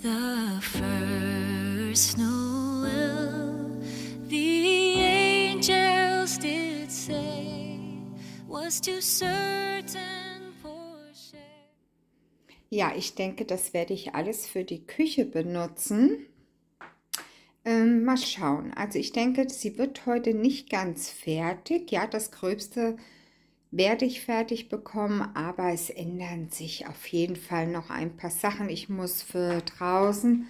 The first Noel, the angels did say, was too certain for share. Ja, ich denke, das werde ich alles für die Küche benutzen. Mal schauen. Also ich denke, sie wird heute nicht ganz fertig. Ja, das Gröbste werde ich fertig bekommen, aber es ändern sich auf jeden Fall noch ein paar Sachen. Ich muss draußen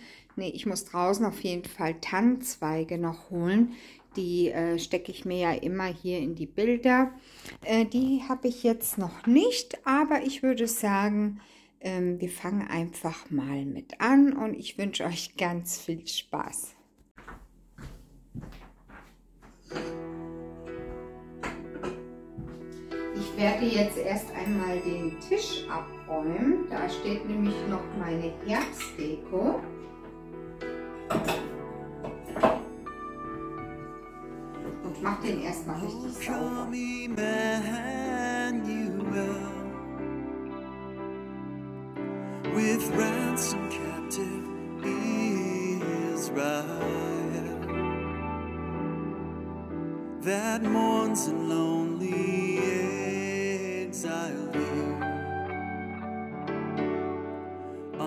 auf jeden Fall Tannenzweige noch holen. Die stecke ich mir ja immer hier in die Bilder. Die habe ich jetzt noch nicht, aber ich würde sagen, wir fangen einfach mal mit an und ich wünsche euch ganz viel Spaß. Ich werde jetzt erst einmal den Tisch abräumen, da steht nämlich noch meine Herbstdeko. Und mach den erstmal richtig sauber.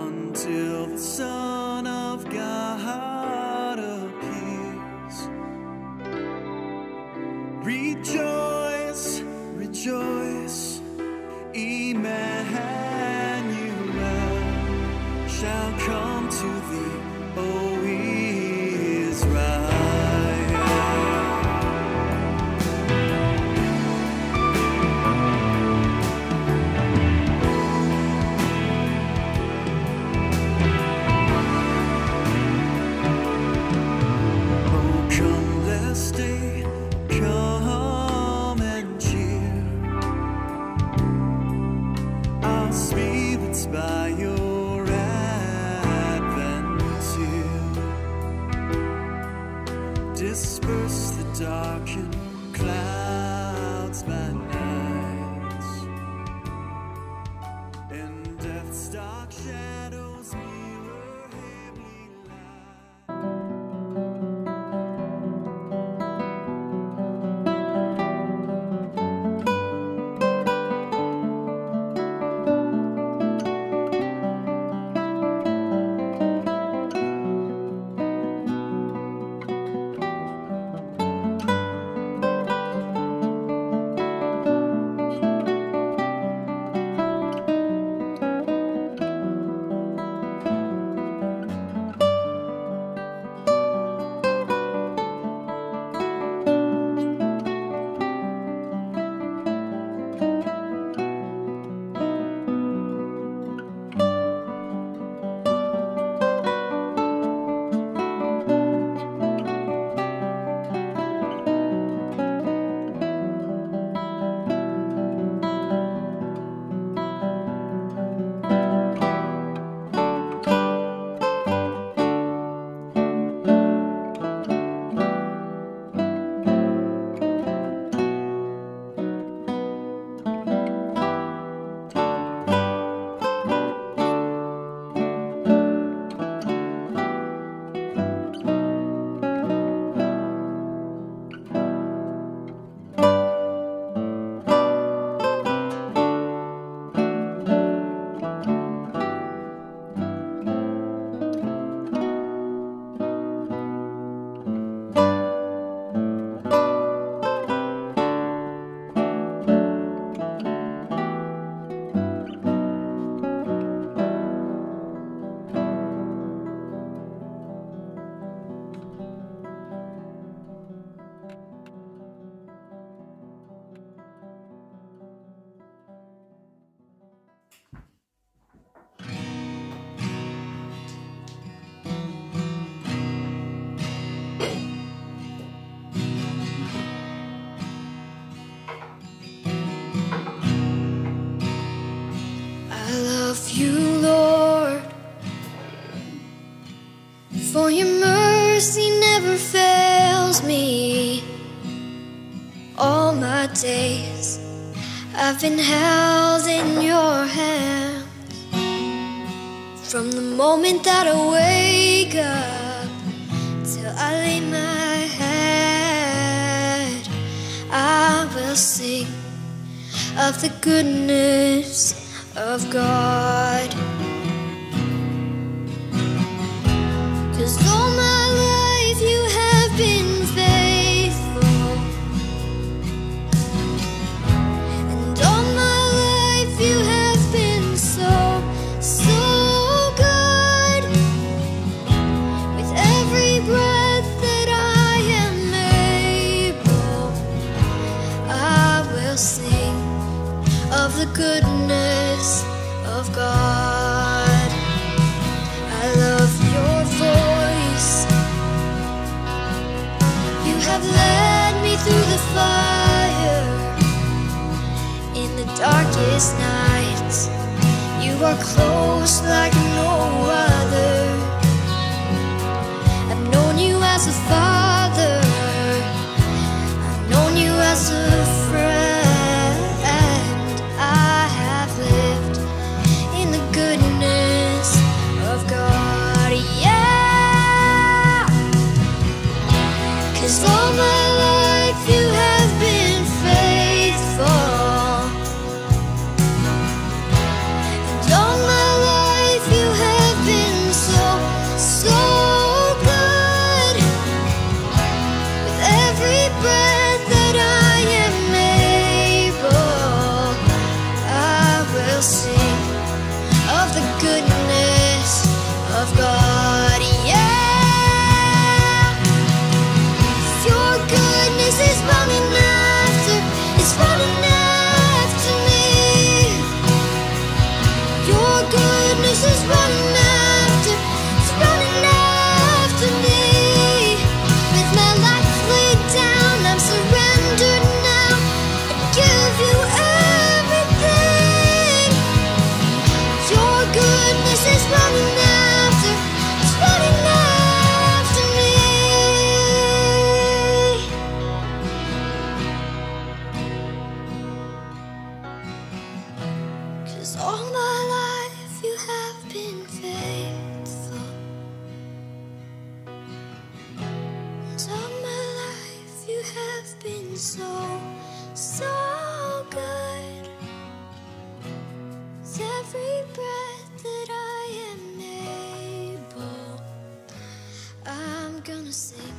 Until the Son of God appears, rejoice, rejoice, Emmanuel shall come to thee, O Israel. Disperse the darkened clouds by night, and death's dark shadows mirror heavenly days I've been held in your hands, From the moment that I wake up till I lay my head, I will sing of the goodness of God. 'Cause all my life you have been faithful, and all my life you have been so the goodness of God. I love your voice. You have led me through the fire. In the darkest night, you are close like no other. I've known you as a father, I've known you as a friend. All my life you have been faithful, and all my life you have been so good. With every breath that I am able, I will sing of the goodness of God. All my life you have been faithful, and all my life you have been so good. With every breath that I am able, I'm gonna sing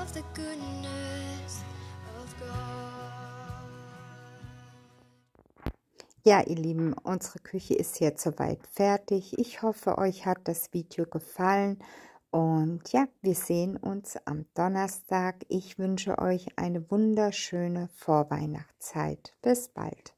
of the goodness of God. Ja, ihr Lieben, unsere Küche ist jetzt soweit fertig. Ich hoffe, euch hat das Video gefallen und ja, wir sehen uns am Donnerstag. Ich wünsche euch eine wunderschöne Vorweihnachtszeit. Bis bald.